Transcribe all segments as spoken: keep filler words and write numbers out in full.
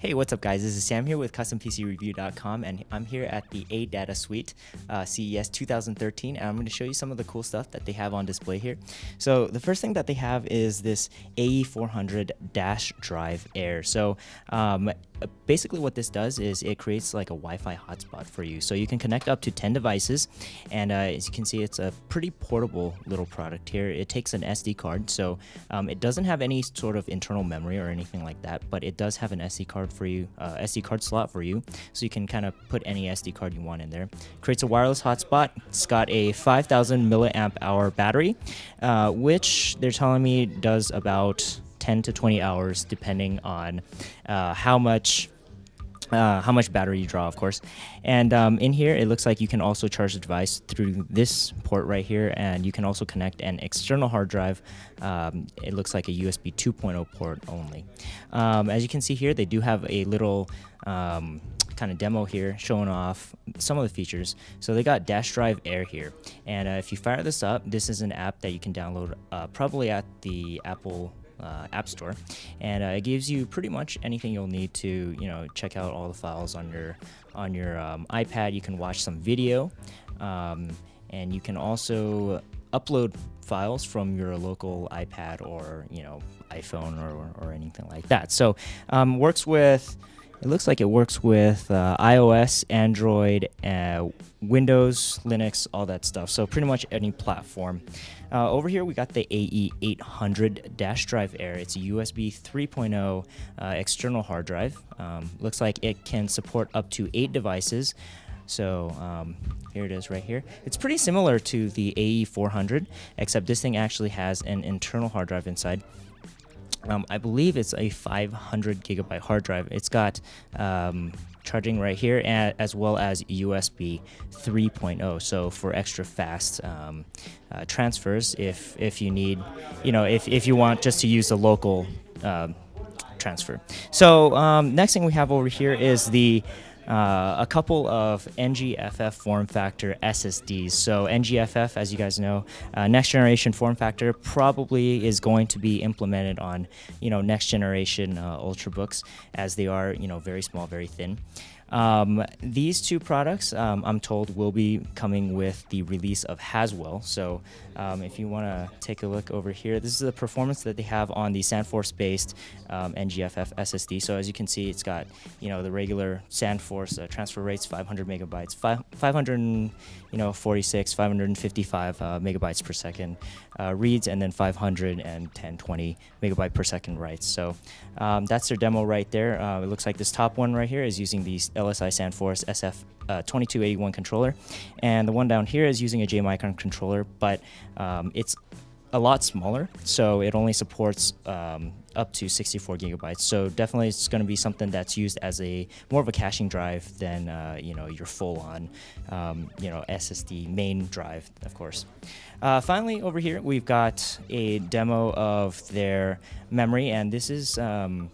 Hey, what's up guys? This is Sam here with custom P C review dot com, and I'm here at the ADATA Suite uh, C E S two thousand thirteen, and I'm going to show you some of the cool stuff that they have on display here. So the first thing that they have is this A E four hundred Dash Drive Air. So um, basically what this does is it creates like a Wi-Fi hotspot for you. So you can connect up to ten devices, and uh, as you can see, it's a pretty portable little product here. It takes an S D card, so um, it doesn't have any sort of internal memory or anything like that, but it does have an S D card for you, uh, S D card slot for you, so you can kind of put any S D card you want in there. Creates a wireless hotspot. It's got a five thousand milliamp hour battery, uh, which they're telling me does about ten to twenty hours, depending on uh, how much uh, how much battery you draw, of course. And um, in here, it looks like you can also charge the device through this port right here, and you can also connect an external hard drive. Um, it looks like a U S B two point oh port only. Um, as you can see here, they do have a little um, kind of demo here showing off some of the features. So they got Dash Drive Air here, and uh, if you fire this up, this is an app that you can download uh, probably at the Apple Uh, App Store, and uh, it gives you pretty much anything you'll need to, you know, check out all the files on your on your um, iPad. You can watch some video, um, and you can also upload files from your local iPad or, you know, iPhone or, or anything like that. So um, works with. It looks like it works with uh, iOS, Android, uh, Windows, Linux, all that stuff. So pretty much any platform. Uh, over here we got the A E eight hundred Dash Drive Air. It's a U S B three point oh uh, external hard drive. Um, looks like it can support up to eight devices. So um, here it is right here. It's pretty similar to the A E four hundred, except this thing actually has an internal hard drive inside. Um, I believe it's a five hundred gigabyte hard drive. It's got um, charging right here, as well as U S B three point oh. So for extra fast um, uh, transfers, if if you need, you know, if if you want just to use a local uh, transfer. So um, next thing we have over here is the. Uh, a couple of N G F F form factor S S Ds. So N G F F, as you guys know, uh, next generation form factor, probably is going to be implemented on, you know, next generation uh, Ultrabooks, as they are, you know, very small, very thin. Um, these two products, um, I'm told, will be coming with the release of Haswell. So um, if you want to take a look over here, this is the performance that they have on the Sandforce-based um, N G F F S S D. So as you can see, it's got, you know, the regular Sandforce uh, transfer rates, five hundred megabytes, five hundred forty-six, five hundred fifty-five uh, megabytes per second uh, reads, and then five hundred ten, twenty megabyte per second writes. So um, that's their demo right there. Uh, it looks like this top one right here is using these L S I Sandforce S F twenty-two eighty-one uh, controller, and the one down here is using a JMicron controller, but um, it's a lot smaller, so it only supports um, up to sixty-four gigabytes. So definitely, it's going to be something that's used as a more of a caching drive than uh, you know, your full-on um, you know, S S D main drive, of course. Uh, finally, over here we've got a demo of their memory, and this is. Um,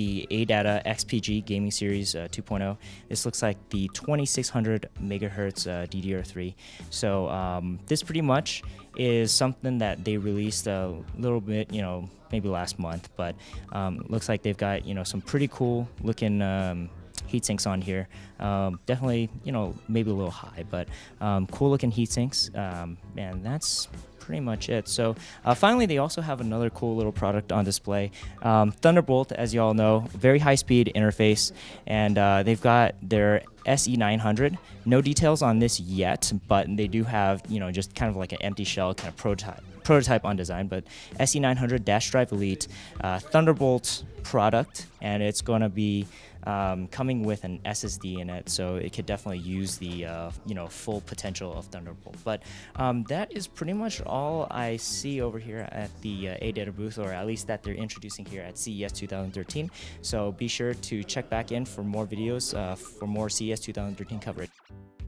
The ADATA X P G Gaming Series uh, two point oh. This looks like the twenty-six hundred megahertz uh, D D R three. So um, this pretty much is something that they released a little bit, you know, maybe last month. But um, looks like they've got, you know, some pretty cool looking um, heat sinks on here. Um, definitely, you know, maybe a little high, but um, cool looking heat sinks. Um, and that's pretty much it. So uh, finally, they also have another cool little product on display. Um, Thunderbolt, as you all know, very high-speed interface, and uh, they've got their S E nine hundred. No details on this yet, but they do have, you know, just kind of like an empty shell kind of prototype prototype on design. But S E nine hundred Dash Drive Elite uh, Thunderbolt product, and it's going to be um, coming with an S S D in it, so it could definitely use the uh, you know, full potential of Thunderbolt. But um, that is pretty much all I see over here at the uh, ADATA booth, or at least that they're introducing here at C E S two thousand thirteen. So be sure to check back in for more videos uh, for more C E S two thousand thirteen coverage.